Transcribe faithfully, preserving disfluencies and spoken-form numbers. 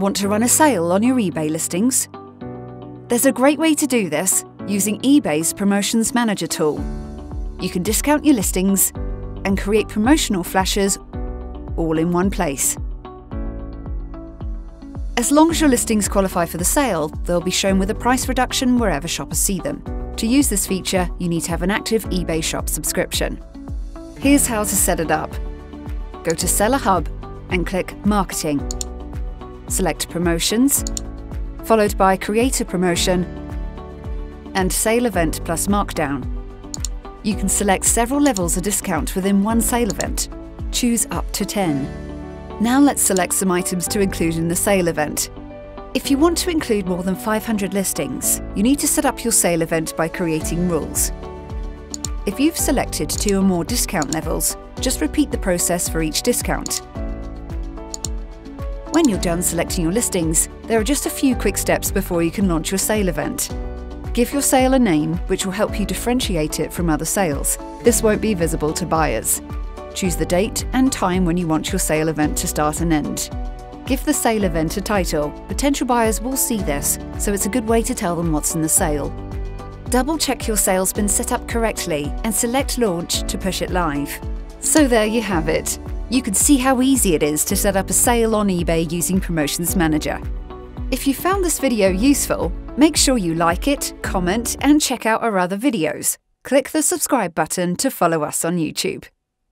Want to run a sale on your eBay listings? There's a great way to do this using eBay's Promotions Manager tool. You can discount your listings and create promotional flashes all in one place. As long as your listings qualify for the sale, they'll be shown with a price reduction wherever shoppers see them. To use this feature, you need to have an active eBay shop subscription. Here's how to set it up. Go to Seller Hub and click Marketing. Select Promotions, followed by Create a Promotion and Sale Event plus Markdown. You can select several levels of discount within one sale event. Choose up to ten. Now let's select some items to include in the sale event. If you want to include more than five hundred listings, you need to set up your sale event by creating rules. If you've selected two or more discount levels, just repeat the process for each discount. When you're done selecting your listings, there are just a few quick steps before you can launch your sale event. Give your sale a name, which will help you differentiate it from other sales. This won't be visible to buyers. Choose the date and time when you want your sale event to start and end. Give the sale event a title. Potential buyers will see this, so it's a good way to tell them what's in the sale. Double check your sale's been set up correctly and select Launch to push it live. So there you have it. You can see how easy it is to set up a sale on eBay using Promotions Manager. If you found this video useful, make sure you like it, comment, and check out our other videos. Click the subscribe button to follow us on YouTube.